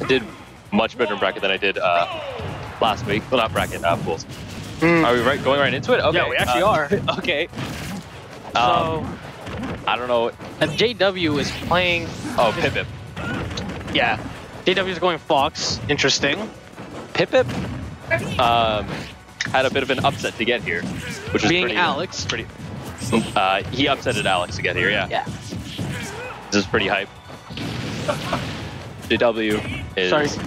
I did much better in bracket than I did last week. Well, not bracket, pools. Are we going right into it? Okay. Yeah, we actually are. Okay. I don't know. JW is playing... Oh, Pippip. Yeah. JW is going Fox. Interesting. Pippip had a bit of an upset to get here, which was being Alex. Pretty. He upsetted Alex to get here. Yeah. Yeah. This is pretty hype. JW is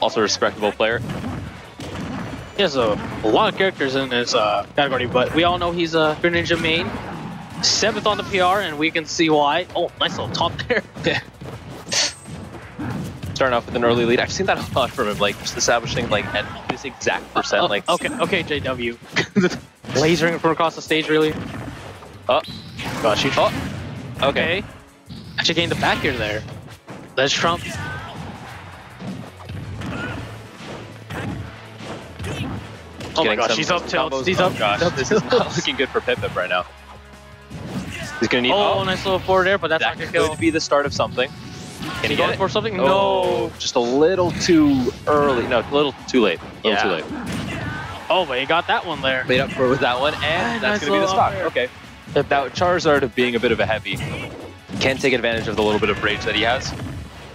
also a respectable player. He has a lot of characters in his category, but we all know he's a Greninja main. 7th on the PR, and we can see why. Oh, nice little top there. Yeah. Starting off with an early lead. I've seen that a lot from him, like just establishing like at this exact percent. Like okay, JW, lasering from across the stage, really. Oh, gosh, you. Oh, okay. Actually gained the back air there. That's Trump. Oh my gosh, he's up tilt. He's up. This is not looking good for Pippip right now. He's gonna need. Oh, nice little forward air, but that's not gonna kill. That could be the start of something. Can he get it for something? Oh, no, just a little too early. No, a little too late. A little too late. Oh, but he got that one there. Made up for it with that one, and that's gonna be the stock. Okay. Now Charizard being a bit of a heavy can take advantage of the little bit of rage that he has.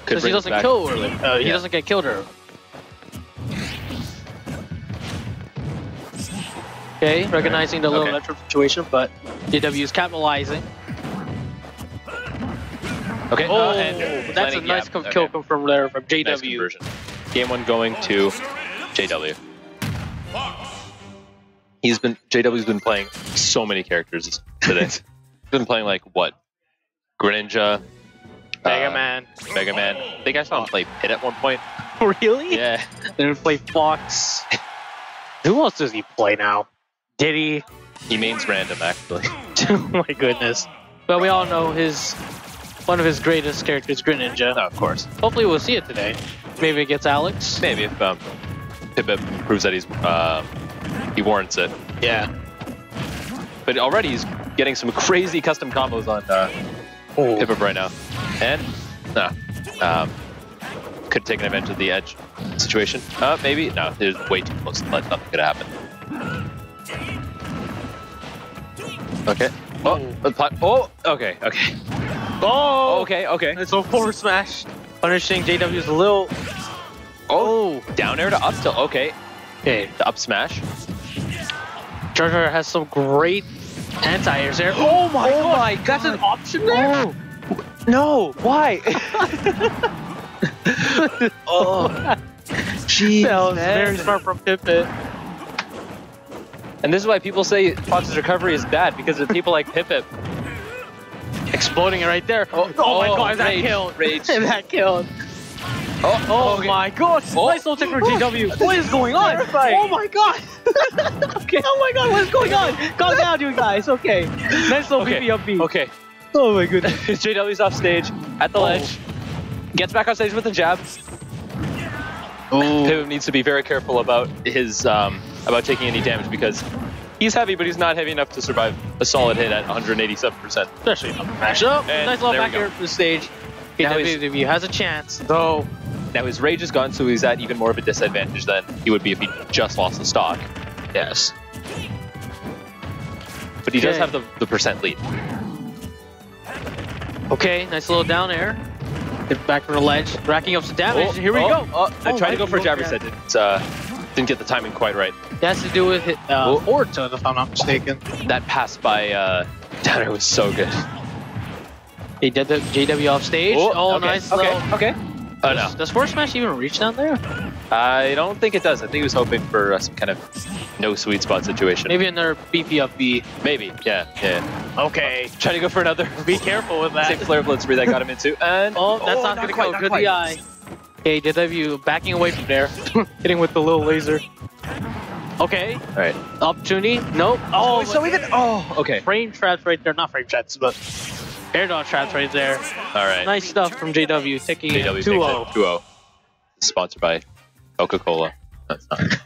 Because he doesn't kill early. He doesn't get killed early. Okay, recognizing the little electric situation, but JW is capitalizing. Okay. Oh, and that's a nice kill from there from JW. Nice conversion. Game one going to JW. JW's been playing so many characters today. He's been playing like what? Greninja, Mega Man. I think I saw him play Pit at one point. Really? Yeah. Then he played Fox. Who else does he play now? Diddy. He mains random actually. Oh my goodness. But we all know his. One of his greatest characters, Greninja. Oh, of course. Hopefully we'll see it today. Maybe it gets Alex. Maybe if Pippip proves that he's he warrants it. Yeah. But already he's getting some crazy custom combos on Pippip right now. And could take an advantage of the edge situation. Maybe no, it's way too close to let nothing could happen. Okay. Okay. Oh, okay. It's a forward smash. Punishing JW's a little... Oh, down air to up tilt. Okay. Okay, the up smash. Charizard has some great anti-airs there. Oh my god. That's an option there? Oh. No, why? Oh, jeez, that was very smart from Pippip. And this is why people say Fox's recovery is bad, because of people like Pippip. Exploding it right there. Oh my god, that killed. Rage. That killed. Oh my god. Nice little tick for JW. What is going on? Terrifying. Oh my god. Okay. Oh my god, what is going on? Calm down, you guys. Okay. Nice little BP up beat. Okay. Oh my goodness. JW's off stage at the ledge. Gets back on stage with a jab. Pippip needs to be very careful about his about taking any damage because he's heavy, but he's not heavy enough to survive a solid hit at 187%. Especially up smash. Oh, nice little back air from the stage. JW has a chance, though. Now his rage is gone, so he's at even more of a disadvantage than he would be if he just lost the stock. Yes. But he does have the percent lead. Okay, nice little down air. Hit back from the ledge, racking up some damage, and here we go. I tried to go for a jab reset. It's didn't get the timing quite right. That has to do with Orta, if I'm not mistaken. That pass by Tanner was so good. He did the JW off stage. Nice. Okay. Oh, no. Does forward smash even reach down there? I don't think it does. I think he was hoping for some kind of no sweet spot situation. Maybe another BP up B. Maybe. Yeah. Okay. Try to go for another. Be careful with that. Same flare blitz that got him into. And that's not going to go. Good eye. Okay, JW backing away from there, hitting with the little laser. Okay. All right. Opportunity. Nope. Oh, so even. Oh, okay. Frame traps right there. Not frame traps, but air dodge traps right there. All right. Nice stuff from JW. Taking 2-0. 2-0. Sponsored by Coca-Cola. That's not.